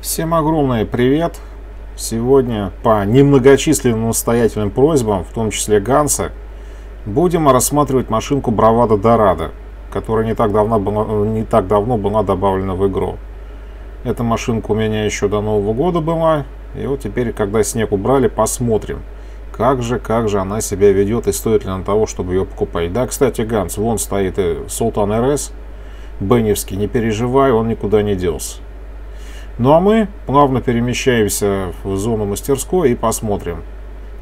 Всем огромный привет! Сегодня по немногочисленным настоятельным просьбам, в том числе Ганса, будем рассматривать машинку Bravado Dorado, которая не так давно была добавлена в игру. Эта машинка у меня еще до Нового года была, и вот теперь, когда снег убрали, посмотрим, как же она себя ведет и стоит ли она того, чтобы ее покупать. Да, кстати, Ганс, вон стоит и Sultan RS Benevski, не переживай, он никуда не делся. Ну а мы плавно перемещаемся в зону мастерской и посмотрим,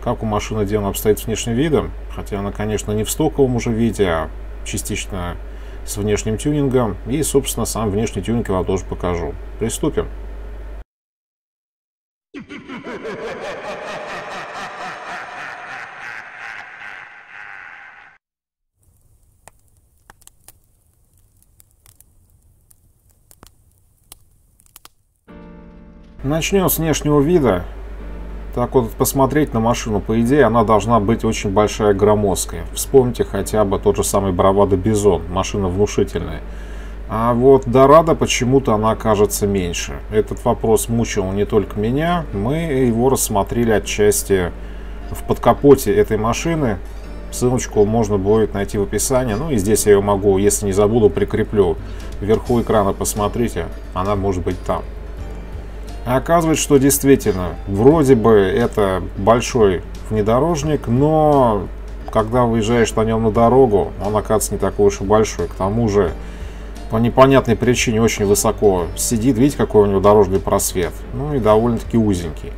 как у машины дело обстоит с внешним видом. Хотя она, конечно, не в стоковом уже виде, а частично с внешним тюнингом. И, собственно, сам внешний тюнинг я вам тоже покажу. Приступим. Начнем с внешнего вида. Так вот, посмотреть на машину, по идее, она должна быть очень большая, громоздкая. Вспомните хотя бы тот же самый Bravado Bison, машина внушительная. А вот Dorado почему-то она кажется меньше. Этот вопрос мучил не только меня, мы его рассмотрели отчасти в подкапоте этой машины. Ссылочку можно будет найти в описании. Ну и здесь я ее могу, если не забуду, прикреплю. Вверху экрана посмотрите, она может быть там. Оказывается, что действительно, вроде бы это большой внедорожник, но когда выезжаешь на нем на дорогу, он оказывается не такой уж и большой. К тому же, по непонятной причине очень высоко сидит, видите, какой у него дорожный просвет, ну и довольно-таки узенький.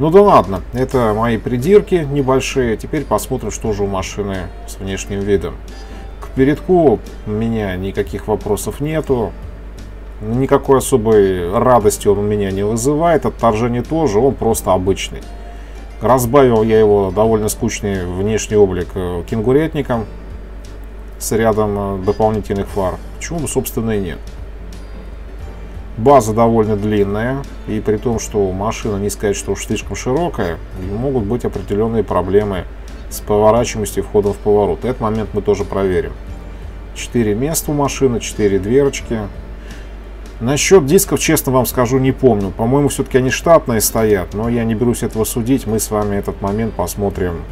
Ну да ладно, это мои придирки небольшие, теперь посмотрим, что же у машины с внешним видом. К передку у меня никаких вопросов нету. Никакой особой радости он у меня не вызывает, отторжение тоже, он просто обычный. Разбавил я его довольно скучный внешний облик кенгурятником с рядом дополнительных фар. Почему бы, собственно, и нет. База довольно длинная, и при том, что машина, не сказать, что уж слишком широкая, могут быть определенные проблемы с поворачиваемостью и входом в поворот. Этот момент мы тоже проверим. 4 места у машины, 4 дверочки. Насчет дисков, честно вам скажу, не помню. По-моему, все-таки они штатные стоят, но я не берусь этого судить. Мы с вами этот момент посмотрим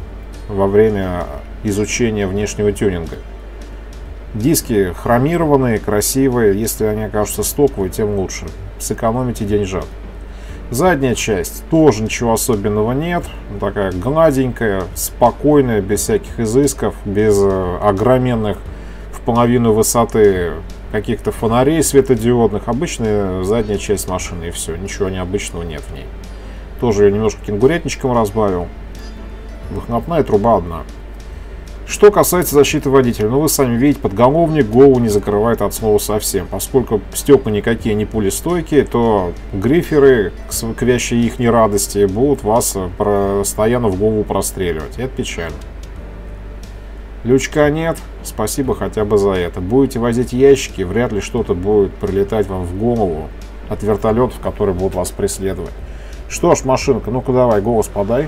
во время изучения внешнего тюнинга. Диски хромированные, красивые. Если они окажутся стоковые, тем лучше. Сэкономите деньжат. Задняя часть. Тоже ничего особенного нет. Такая гладенькая, спокойная, без всяких изысков, без огроменных в половину высоты каких-то фонарей светодиодных, обычная задняя часть машины, и все, ничего необычного нет в ней. Тоже ее немножко кенгурятничком разбавил. Выхлопная труба одна. Что касается защиты водителя, ну вы сами видите, подголовник голову не закрывает от слова совсем. Поскольку стекла никакие не пулестойкие, то гриферы, к вящей их нерадости, будут вас постоянно в голову простреливать. Это печально. Лючка нет, спасибо хотя бы за это. Будете возить ящики, вряд ли что-то будет прилетать вам в голову от вертолетов, которые будут вас преследовать. Что ж, машинка, ну-ка давай, голос подай.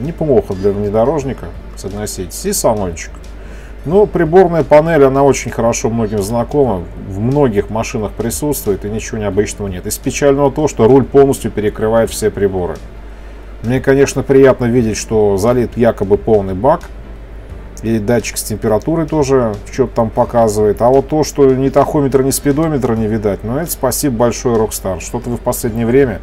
Неплохо для внедорожника, согласитесь. И салончик. Но приборная панель, она очень хорошо многим знакома. В многих машинах присутствует, и ничего необычного нет. Из печального то, что руль полностью перекрывает все приборы. Мне, конечно, приятно видеть, что залит якобы полный бак, и датчик с температурой тоже что-то там показывает. А вот то, что ни тахометра, ни спидометра не видать, ну это спасибо большое, Rockstar. Что-то вы в последнее время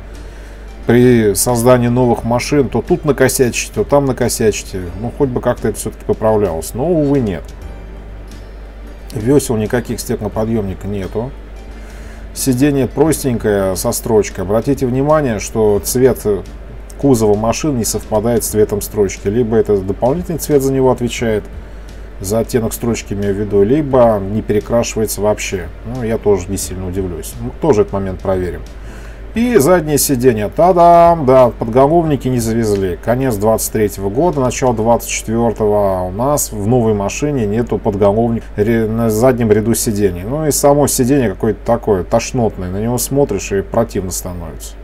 при создании новых машин то тут накосячите, то там накосячите. Ну хоть бы как-то это все-таки поправлялось, но, увы, нет. Весел никаких, стеклоподъемника нету. Сиденье простенькое, со строчкой. Обратите внимание, что цвет кузова машин не совпадает с цветом строчки. Либо это дополнительный цвет за него отвечает, за оттенок строчки имею в виду, либо не перекрашивается вообще. Ну, я тоже не сильно удивлюсь. Мы тоже этот момент проверим. И заднее сиденье. Та-дам! Да, подголовники не завезли. Конец 23-го года, начало 24-го. У нас в новой машине нету подголовника на заднем ряду сидений. Ну и само сиденье какое-то такое, тошнотное. На него смотришь и противно становится.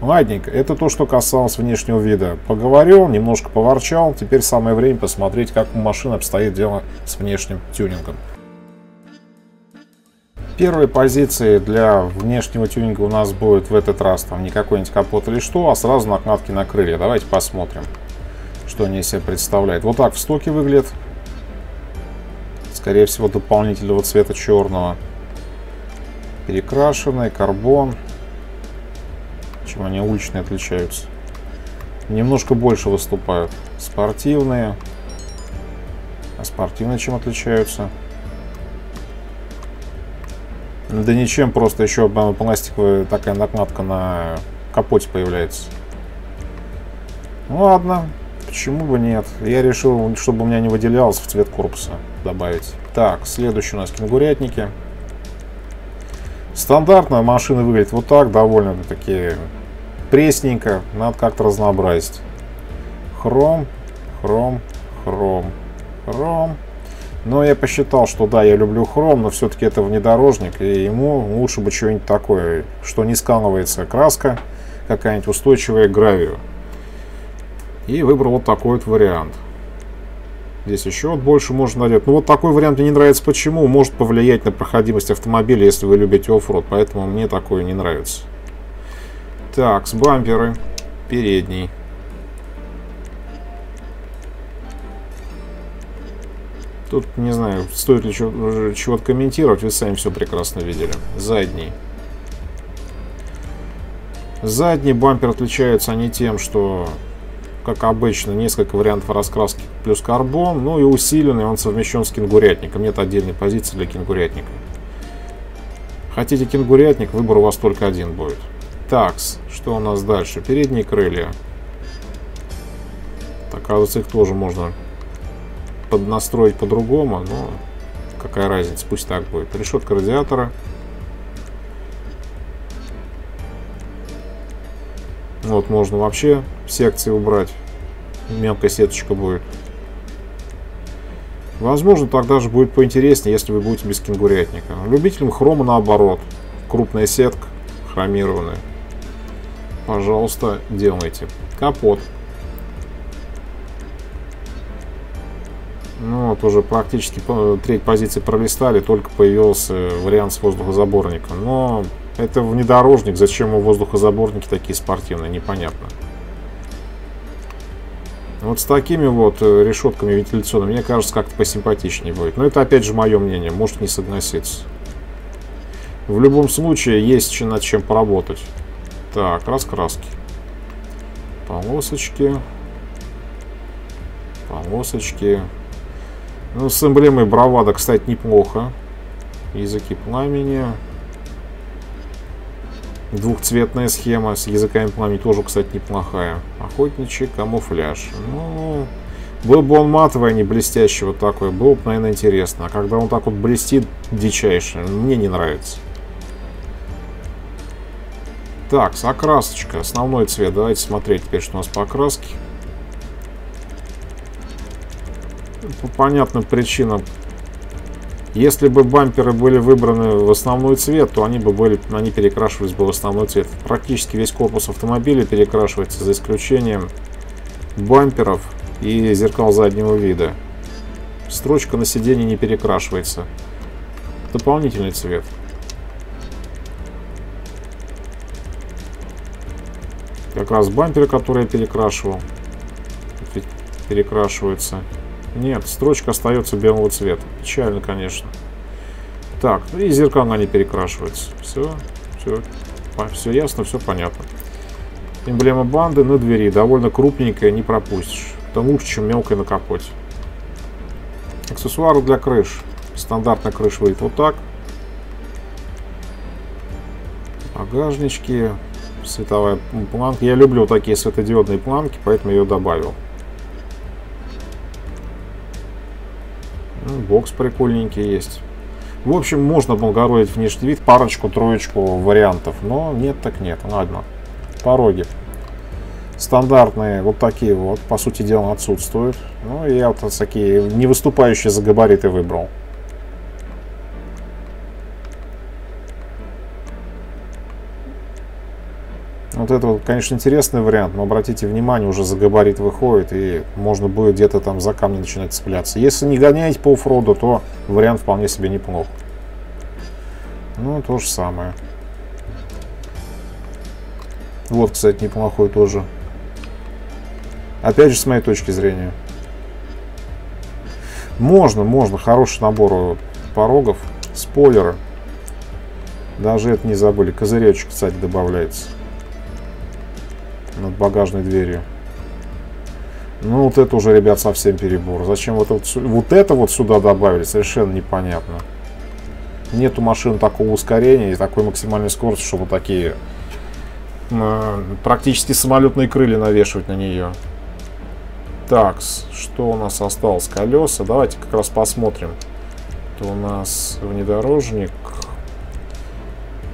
Ладненько, это то, что касалось внешнего вида. Поговорил, немножко поворчал. Теперь самое время посмотреть, как у машины обстоит дело с внешним тюнингом. Первые позиции для внешнего тюнинга у нас будет в этот раз там не какой-нибудь капот или что, а сразу накладки на крылья. Давайте посмотрим, что они из себя представляют. Вот так в стоке выглядит. Скорее всего, дополнительного цвета черного. Перекрашенный, карбон. Чем они уличные отличаются? Немножко больше выступают. Спортивные. А спортивные чем отличаются? Да ничем, просто еще пластиковая такая накладка на капоте появляется. Ну ладно, почему бы нет. Я решил, чтобы у меня не выделялось, в цвет корпуса добавить. Так, следующий у нас кенгурятники. Стандартно машина выглядит вот так, довольно-таки пресненько. Надо как-то разнообразить. Хром, хром, хром, хром. Но я посчитал, что да, я люблю хром, но все-таки это внедорожник, и ему лучше бы чего-нибудь такое, что не скалывается краска, какая-нибудь устойчивая к гравию. И выбрал вот такой вот вариант. Здесь еще вот больше можно налить. Ну вот такой вариант мне не нравится. Почему? Может повлиять на проходимость автомобиля, если вы любите оффроуд, поэтому мне такое не нравится. Так, с бамперы. Передний. Тут не знаю, стоит ли чего-то комментировать, вы сами все прекрасно видели. Задний. Задний бампер отличаются они тем, что, как обычно, несколько вариантов раскраски плюс карбон, ну и усиленный он совмещен с кенгурятником. Нет отдельной позиции для кенгурятника. Хотите кенгурятник, выбор у вас только один будет. Такс, что у нас дальше? Передние крылья. Так, оказывается, их тоже можно поднастроить по-другому, но какая разница, пусть так будет. Решетка радиатора. Вот, можно вообще секции убрать. Мелкая сеточка будет. Возможно, так даже будет поинтереснее, если вы будете без кенгурятника. Любителям хрома наоборот. Крупная сетка, хромированная. Пожалуйста, делайте. Капот. Ну вот уже практически треть позиции пролистали, только появился вариант с воздухозаборником. Но это внедорожник, зачем у воздухозаборники такие спортивные, непонятно. Вот с такими вот решетками вентиляционными, мне кажется, как-то посимпатичнее будет. Но это опять же мое мнение, может не согласиться. В любом случае есть над чем поработать. Так, раскраски. Полосочки. Полосочки. Ну, с эмблемой Бравада, кстати, неплохо. Языки пламени. Двухцветная схема с языками пламени тоже, кстати, неплохая. Охотничий камуфляж. Ну, был бы он матовый, а не блестящий вот такой, было бы, наверное, интересно. А когда он так вот блестит дичайше, мне не нравится. Так, окрасочка. Основной цвет. Давайте смотреть теперь, что у нас по окраске. По понятным причинам, если бы бамперы были выбраны в основной цвет, то они перекрашивались бы в основной цвет. Практически весь корпус автомобиля перекрашивается, за исключением бамперов и зеркал заднего вида. Строчка на сиденье не перекрашивается. Дополнительный цвет. Как раз бамперы, которые я перекрашивал, перекрашиваются. Нет, строчка остается белого цвета. Печально, конечно. Так, ну и зеркала не перекрашиваются. Все ясно, все понятно. Эмблема банды на двери. Довольно крупненькая, не пропустишь. Это лучше, чем мелкая на капоте. Аксессуары для крыш. Стандартная крыша выйдет вот так. Багажнички. Световая планка. Я люблю такие светодиодные планки, поэтому ее добавил. Бокс прикольненький есть. В общем, можно облагородить внешний вид. Парочку-троечку вариантов. Но нет так нет. Ладно. Пороги. Стандартные вот такие вот. По сути дела отсутствуют. Ну, я вот такие не выступающие за габариты выбрал. Вот это, вот, конечно, интересный вариант, но обратите внимание, уже за габарит выходит, и можно будет где-то там за камни начинать цепляться. Если не гоняете по оффроду, то вариант вполне себе неплох. Ну, то же самое. Вот, кстати, неплохой тоже. Опять же, с моей точки зрения. Можно. Хороший набор порогов. Спойлеры. Даже это не забыли. Козыречек, кстати, добавляется. Над багажной дверью. Ну, вот это уже, ребят, совсем перебор. Зачем вот это сюда добавили, совершенно непонятно. Нету машин такого ускорения и такой максимальной скорости, чтобы такие практически самолетные крылья навешивать на нее. Так, что у нас осталось? Колеса. Давайте как раз посмотрим. Это у нас внедорожник.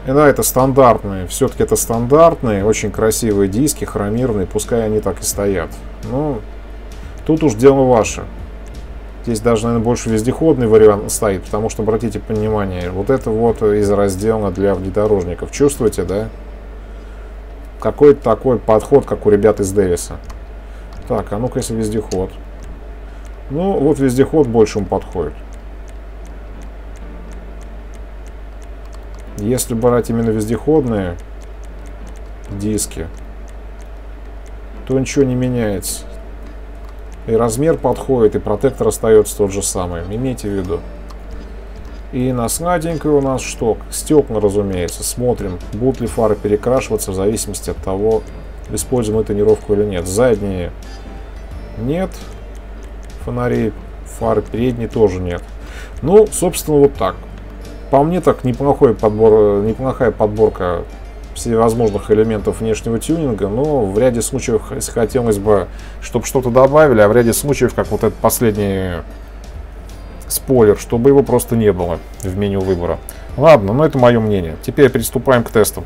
И да, это стандартные. Все-таки это стандартные, очень красивые диски, хромированные. Пускай они так и стоят. Ну, тут уж дело ваше. Здесь даже, наверное, больше вездеходный вариант стоит, потому что, обратите внимание, вот это вот из раздела для внедорожников. Чувствуете, да? Какой-то такой подход, как у ребят из Дэвиса. Так, а ну-ка, если вездеход. Ну, вот вездеход больше ему подходит. Если брать именно вездеходные диски, то ничего не меняется. И размер подходит, и протектор остается тот же самый. Имейте в виду. И на сладенькое у нас что? Стекла, разумеется. Смотрим, будут ли фары перекрашиваться в зависимости от того, используем мы тонировку или нет. Задние нет фонарей, фары передние тоже нет. Ну, собственно, вот так. По мне, так неплохая подборка всевозможных элементов внешнего тюнинга, но в ряде случаев хотелось бы, чтобы что-то добавили, а в ряде случаев, как вот этот последний спойлер, чтобы его просто не было в меню выбора. Ладно, но это мое мнение. Теперь приступаем к тестам.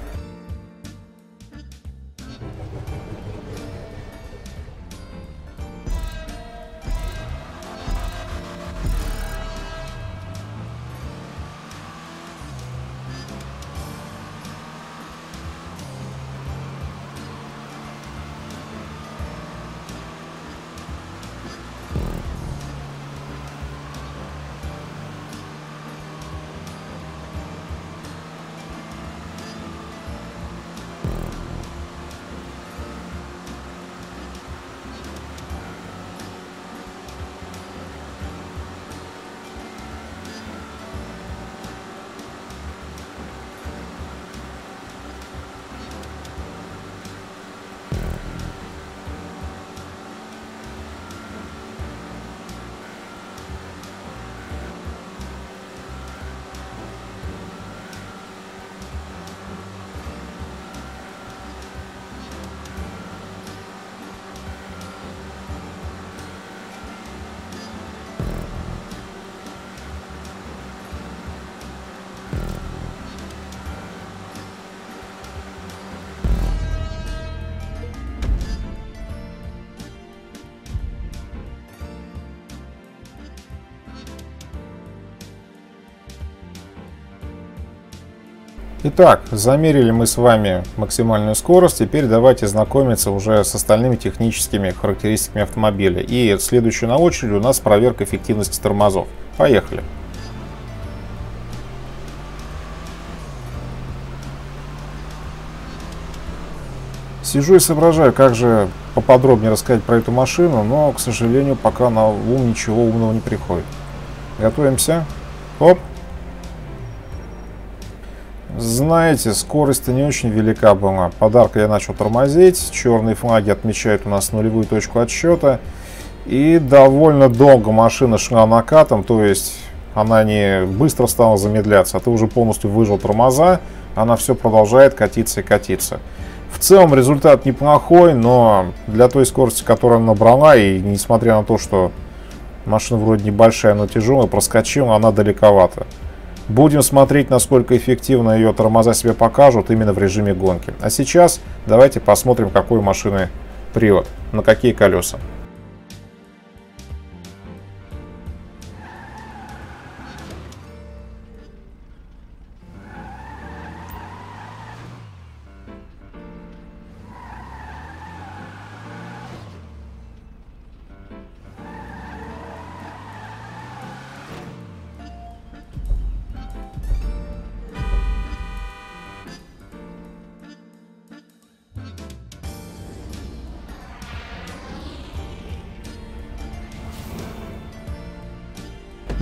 Итак, замерили мы с вами максимальную скорость, теперь давайте знакомиться уже с остальными техническими характеристиками автомобиля. И следующую на очереди у нас проверка эффективности тормозов. Поехали! Сижу и соображаю, как же поподробнее рассказать про эту машину, но, к сожалению, пока на ум ничего умного не приходит. Готовимся. Оп! Знаете, скорость-то не очень велика была. Подарка я начал тормозить. Черные флаги отмечают у нас нулевую точку отсчета. И довольно долго машина шла накатом. То есть она не быстро стала замедляться. А ты уже полностью выжил тормоза. Она все продолжает катиться и катиться. В целом результат неплохой. Но для той скорости, которую она набрала, и несмотря на то, что машина вроде небольшая, но тяжелая, проскочила она далековато. Будем смотреть, насколько эффективно ее тормоза себе покажут именно в режиме гонки. А сейчас давайте посмотрим, какой у машины привод, на какие колеса.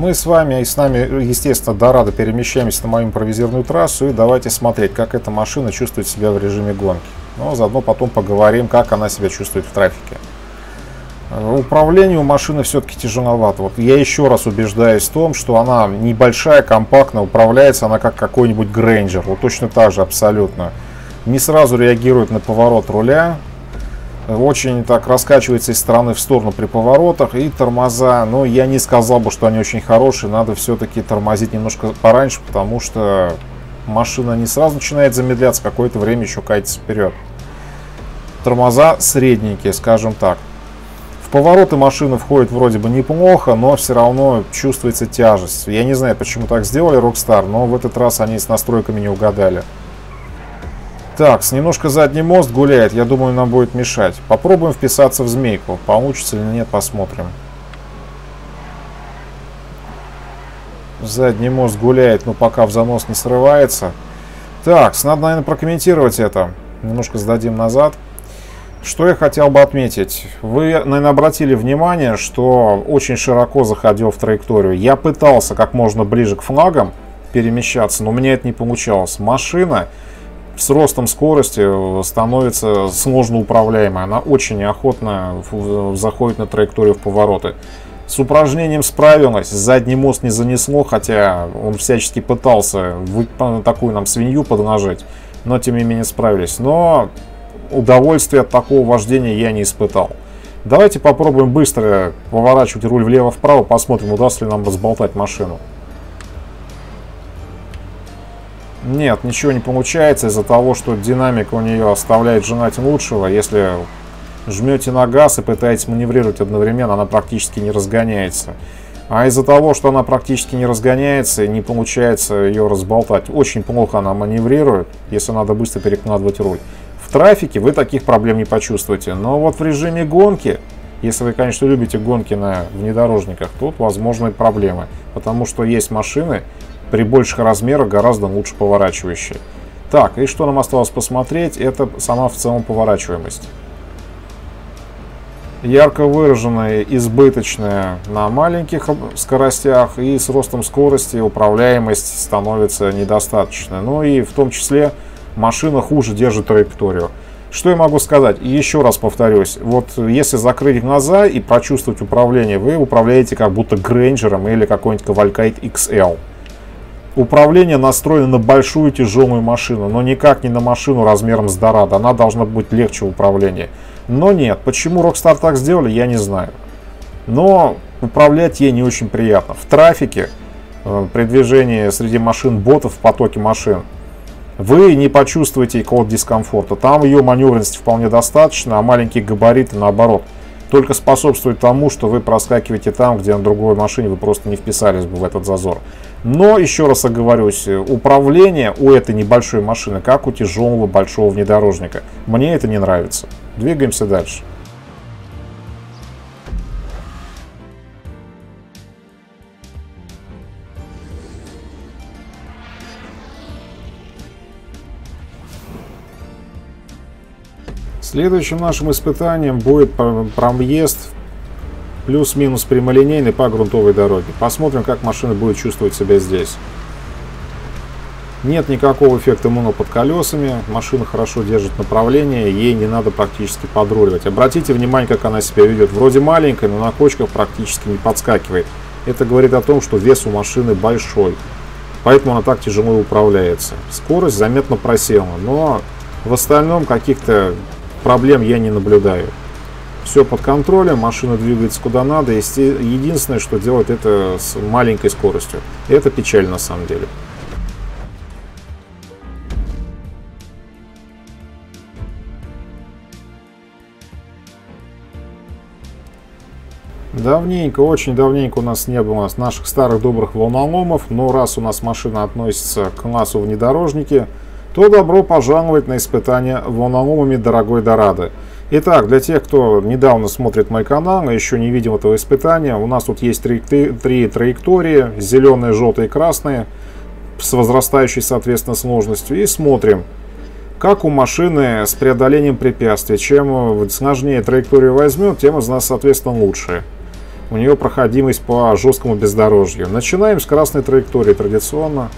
Мы с вами и с нами, естественно, Дорадо перемещаемся на мою импровизированную трассу. И давайте смотреть, как эта машина чувствует себя в режиме гонки. Но заодно потом поговорим, как она себя чувствует в трафике. Управление у машины все-таки тяжеловато. Вот я еще раз убеждаюсь в том, что она небольшая, компактная, управляется она как какой-нибудь Granger. Вот точно так же абсолютно. Не сразу реагирует на поворот руля. Очень так раскачивается из стороны в сторону при поворотах. И тормоза, но я не сказал бы, что они очень хорошие. Надо все-таки тормозить немножко пораньше, потому что машина не сразу начинает замедляться. Какое-то время еще катится вперед. Тормоза средненькие, скажем так. Повороты машины входят вроде бы неплохо, но все равно чувствуется тяжесть. Я не знаю, почему так сделали Rockstar, но в этот раз они с настройками не угадали. Так, немножко задний мост гуляет, я думаю, нам будет мешать. Попробуем вписаться в змейку, получится или нет, посмотрим. Задний мост гуляет, но пока в занос не срывается. Так, надо, наверное, прокомментировать это. Немножко сдадим назад. Что я хотел бы отметить. Вы, наверное, обратили внимание, что очень широко заходил в траекторию. Я пытался как можно ближе к флагам перемещаться, но у меня это не получалось. Машина с ростом скорости становится сложно управляемой. Она очень неохотно заходит на траекторию в повороты. С упражнением справилась, задний мост не занесло, хотя он всячески пытался такую нам свинью поднажить, но тем не менее справились. Но удовольствия от такого вождения я не испытал. Давайте попробуем быстро поворачивать руль влево-вправо, посмотрим, удастся ли нам разболтать машину. Нет, ничего не получается из-за того, что динамика у нее оставляет желать лучшего. Если жмете на газ и пытаетесь маневрировать одновременно, она практически не разгоняется. А из-за того, что она практически не разгоняется, не получается ее разболтать. Очень плохо она маневрирует, если надо быстро перекладывать руль. В трафике вы таких проблем не почувствуете, но вот в режиме гонки, если вы, конечно, любите гонки на внедорожниках, тут возможны проблемы, потому что есть машины при больших размерах гораздо лучше поворачивающие. Так, и что нам осталось посмотреть, это сама в целом поворачиваемость. Ярко выраженная, избыточная на маленьких скоростях, и с ростом скорости управляемость становится недостаточной, ну и в том числе машина хуже держит траекторию. Что я могу сказать? И еще раз повторюсь. Вот если закрыть глаза и прочувствовать управление, вы управляете как будто Грейнджером или какой-нибудь Cavalcade XL. Управление настроено на большую тяжелую машину, но никак не на машину размером с Дорадо. Она должна быть легче в управлении. Но нет. Почему Rockstar так сделали, я не знаю. Но управлять ей не очень приятно. В трафике, при движении среди машин ботов, в потоке машин, вы не почувствуете какого-то дискомфорта. Там ее маневренности вполне достаточно, а маленькие габариты, наоборот, только способствуют тому, что вы проскакиваете там, где на другой машине вы просто не вписались бы в этот зазор. Но, еще раз оговорюсь, управление у этой небольшой машины как у тяжелого большого внедорожника. Мне это не нравится. Двигаемся дальше. Следующим нашим испытанием будет проезд плюс-минус прямолинейный по грунтовой дороге. Посмотрим, как машина будет чувствовать себя здесь. Нет никакого эффекта моно под колесами. Машина хорошо держит направление, ей не надо практически подруливать. Обратите внимание, как она себя ведет. Вроде маленькая, но на кочках практически не подскакивает. Это говорит о том, что вес у машины большой. Поэтому она так тяжело управляется. Скорость заметно просела, но в остальном каких-то проблем я не наблюдаю. Все под контролем, машина двигается куда надо. Единственное, что делает это с маленькой скоростью. Это печаль на самом деле. Давненько, очень давненько у нас не было наших старых добрых волноломов. Но раз у нас машина относится к классу внедорожники, то добро пожаловать на испытания волноломами дорогой Дорадо. Итак, для тех, кто недавно смотрит мой канал и еще не видел этого испытания, у нас тут есть три траектории, зеленые, желтые и красные, с возрастающей, соответственно, сложностью. И смотрим, как у машины с преодолением препятствий. Чем сложнее траекторию возьмет, тем из нас, соответственно, лучше. у нее проходимость по жесткому бездорожью. Начинаем с красной траектории традиционно.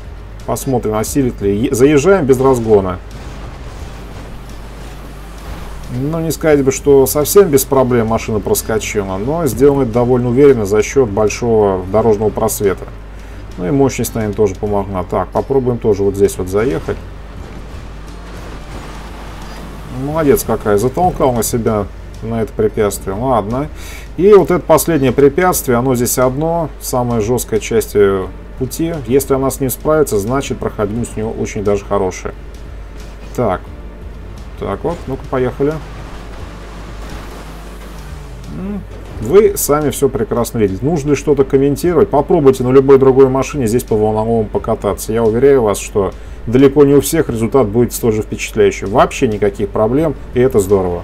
Посмотрим, осилит ли. Заезжаем без разгона. Ну, не сказать бы, что совсем без проблем машина проскочена, но сделано это довольно уверенно за счет большого дорожного просвета. Ну и мощность, наверное, тоже помогла. Так, попробуем тоже вот здесь вот заехать. Молодец какая, затолкал на себя на это препятствие. Ладно. И вот это последнее препятствие, оно здесь одно, самая жесткая часть пути. Если она с ним справится, значит проходимость у него очень даже хорошая. Так. Так вот, ну-ка, поехали. Вы сами все прекрасно видите. Нужно ли что-то комментировать? Попробуйте на любой другой машине здесь по волновому покататься. Я уверяю вас, что далеко не у всех результат будет столь же впечатляющий. Вообще никаких проблем, и это здорово.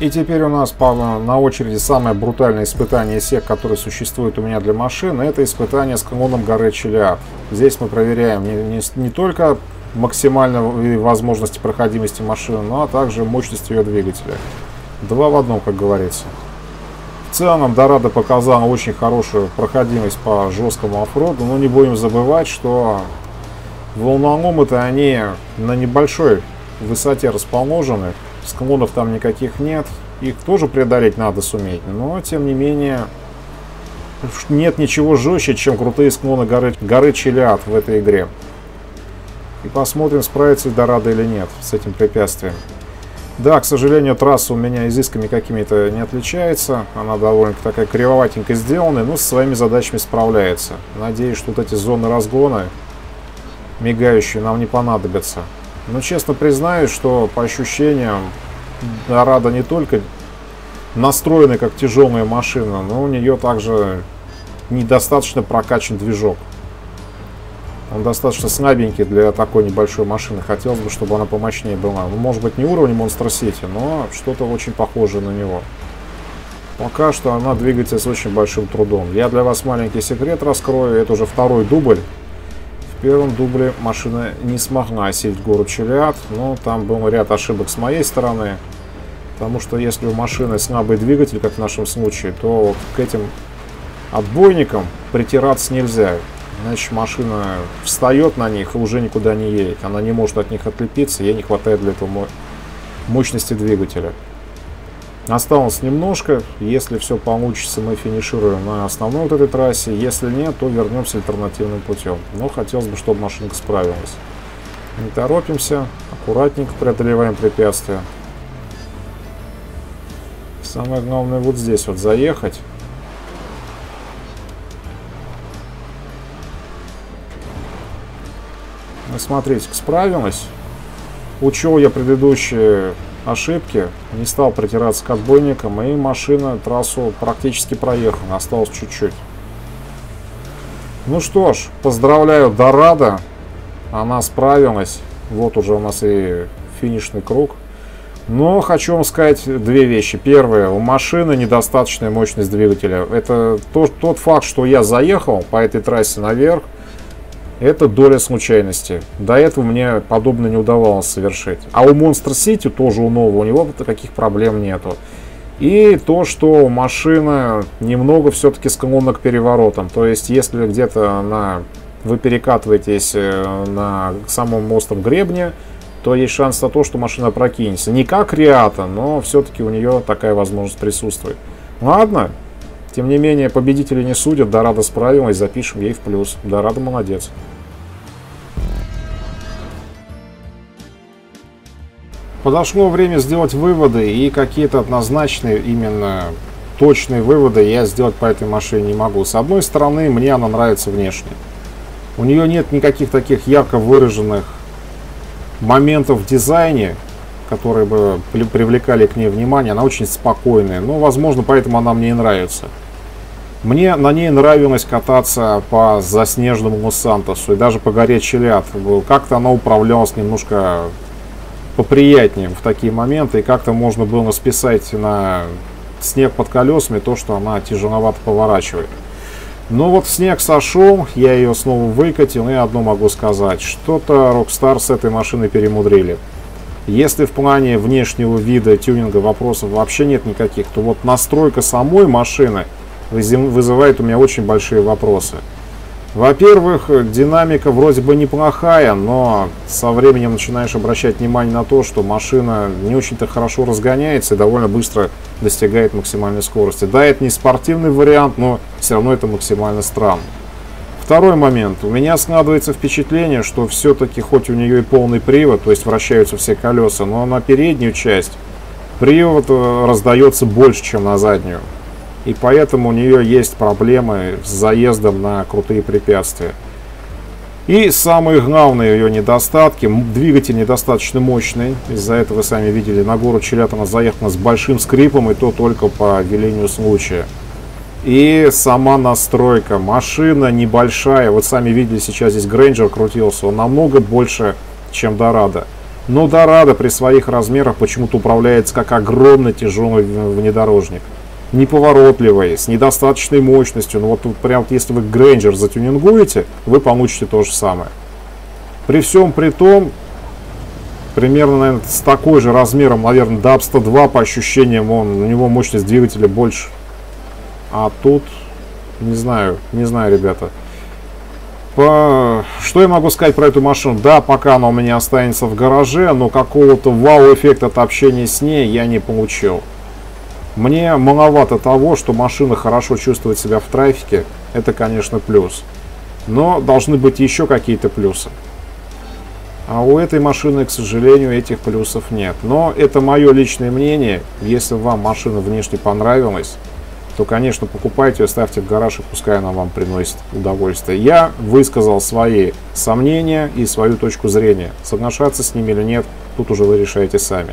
И теперь у нас на очереди самое брутальное испытание из всех, которые существуют у меня для машины. Это испытание с клоном горы Челиад. Здесь мы проверяем не только максимальные возможности проходимости машины, но также мощность ее двигателя. Два в одном, как говорится. В целом, Дорадо показала очень хорошую проходимость по жесткому оффроду, но не будем забывать, что волноломы-то они на небольшой высоте расположены. Склонов там никаких нет. Их тоже преодолеть надо суметь. Но, тем не менее, нет ничего жестче, чем крутые склоны горы Челиад в этой игре. И посмотрим, справится ли Дорадо или нет с этим препятствием. Да, к сожалению, трасса у меня изысками какими-то не отличается. Она довольно такая кривоватенько сделана, но со своими задачами справляется. Надеюсь, что вот эти зоны разгона мигающие нам не понадобятся. Но честно признаюсь, что по ощущениям Дорадо не только настроена как тяжелая машина, но у нее также недостаточно прокачан движок. Он достаточно слабенький для такой небольшой машины. Хотелось бы, чтобы она помощнее была. Ну, может быть, не уровень Monster City, но что-то очень похожее на него. Пока что она двигается с очень большим трудом. Я для вас маленький секрет раскрою. Это уже второй дубль. В первом дубле машина не смогла осилить гору Челиад, но там был ряд ошибок с моей стороны, потому что если у машины слабый двигатель, как в нашем случае, то вот к этим отбойникам притираться нельзя, иначе машина встает на них и уже никуда не едет, она не может от них отлепиться, ей не хватает для этого мощности двигателя. Осталось немножко, если все получится, мы финишируем на основной вот этой трассе, если нет, то вернемся альтернативным путем. Но хотелось бы, чтобы машинка справилась. Не торопимся, аккуратненько преодолеваем препятствия. Самое главное вот здесь вот заехать. Ну, смотрите, справилась. Учел я предыдущие ошибки, не стал притираться к отбойникам, и машина трассу практически проехала, осталось чуть-чуть. Ну что ж, поздравляю Дорадо, она справилась, вот уже у нас и финишный круг. Но хочу вам сказать две вещи. Первое, у машины недостаточная мощность двигателя. Это тот факт, что я заехал по этой трассе наверх, это доля случайности. До этого мне подобное не удавалось совершить. А у Monster City, тоже у нового, у него таких проблем нету. И то, что машина немного все-таки склонна к переворотам. То есть, если где-то вы перекатываетесь на самом остром гребне, то есть шанс на то, что машина прокинется. Не как Риата, но все-таки у нее такая возможность присутствует. Ладно. Тем не менее, победители не судят, Дорадо справилась, запишем ей в плюс. Дорадо молодец. Подошло время сделать выводы, и какие-то однозначные, именно точные выводы я сделать по этой машине не могу. С одной стороны, мне она нравится внешне. У нее нет никаких таких ярко выраженных моментов в дизайне, которые бы привлекали к ней внимание. Она очень спокойная, но, возможно, поэтому она мне и нравится. Мне на ней нравилось кататься по заснеженному Лос-Сантосу и даже по горе Челиад. Как-то она управлялась немножко поприятнее в такие моменты, и как-то можно было списать на снег под колесами то, что она тяжеловато поворачивает. Но вот снег сошел, я ее снова выкатил, и одно могу сказать. Что-то Rockstar с этой машиной перемудрили. Если в плане внешнего вида тюнинга вопросов вообще нет никаких, то вот настройка самой машины вызывает у меня очень большие вопросы. Во-первых, динамика вроде бы неплохая, но со временем начинаешь обращать внимание на то, что машина не очень-то хорошо разгоняется и довольно быстро достигает максимальной скорости. Да, это не спортивный вариант, но все равно это максимально странно. Второй момент. У меня складывается впечатление, что все-таки хоть у нее и полный привод, то есть вращаются все колеса, но на переднюю часть привод раздается больше, чем на заднюю. И поэтому у нее есть проблемы с заездом на крутые препятствия. И самые главные ее недостатки. Двигатель недостаточно мощный. Из-за этого, вы сами видели, на гору Челята она заехала с большим скрипом, и то только по велению случая. И сама настройка. Машина небольшая. Вот сами видели, сейчас здесь Granger крутился. Он намного больше, чем Дорадо. Но Дорадо при своих размерах почему-то управляется как огромный тяжелый внедорожник. Неповоротливые, с недостаточной мощностью. Но вот тут прям, если вы Granger затюнингуете, вы получите то же самое. При всем при том, примерно, наверное, с такой же размером, наверное, Dabsta 2, по ощущениям, у него мощность двигателя больше. А тут, не знаю, ребята. Что я могу сказать про эту машину? Да, пока она у меня останется в гараже, но какого-то вау-эффекта от общения с ней я не получил. Мне маловато того, что машина хорошо чувствует себя в трафике. Это, конечно, плюс. Но должны быть еще какие-то плюсы. А у этой машины, к сожалению, этих плюсов нет. Но это мое личное мнение. Если вам машина внешне понравилась, то, конечно, покупайте ее, ставьте в гараж, и пускай она вам приносит удовольствие. Я высказал свои сомнения и свою точку зрения. Соглашаться с ними или нет, тут уже вы решаете сами.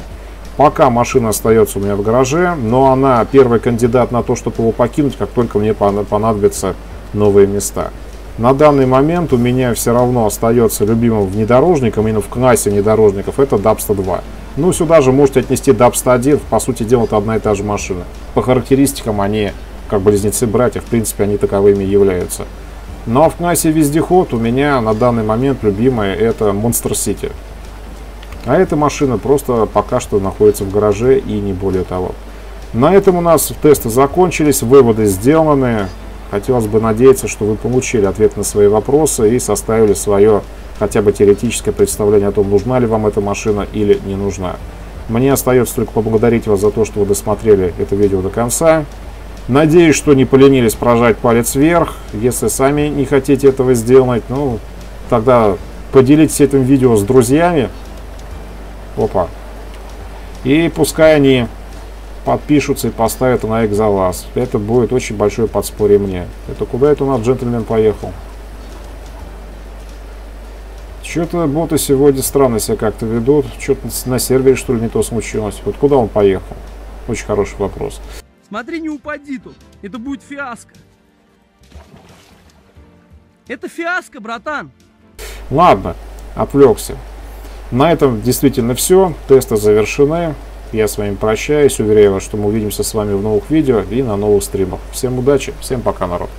Пока машина остается у меня в гараже, но она первый кандидат на то, чтобы его покинуть, как только мне понадобятся новые места. На данный момент у меня все равно остается любимым внедорожником, именно в классе внедорожников, это Dabsta 2. Ну, сюда же можете отнести Dabsta 1, по сути дела, это одна и та же машина. По характеристикам они как близнецы-братья, в принципе, они таковыми являются. Ну, а в классе вездеход у меня на данный момент любимая это Monster City. А эта машина просто пока что находится в гараже и не более того. На этом у нас тесты закончились, выводы сделаны. Хотелось бы надеяться, что вы получили ответ на свои вопросы и составили свое хотя бы теоретическое представление о том, нужна ли вам эта машина или не нужна. Мне остается только поблагодарить вас за то, что вы досмотрели это видео до конца. Надеюсь, что не поленились прожать палец вверх. Если сами не хотите этого сделать, ну тогда поделитесь этим видео с друзьями. Опа. И пускай они подпишутся и поставят лайк за вас. Это будет очень большое подспорье мне. Это куда это у нас джентльмен поехал? Что-то боты сегодня странно себя как-то ведут. Что-то на сервере, что ли, не то случилось. Вот куда он поехал? Очень хороший вопрос. Смотри, не упади тут. Это будет фиаско. Это фиаско, братан. Ладно, отвлекся. На этом действительно все. Тесты завершены. Я с вами прощаюсь. Уверяю вас, что мы увидимся с вами в новых видео и на новых стримах. Всем удачи. Всем пока, народ.